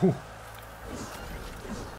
呼。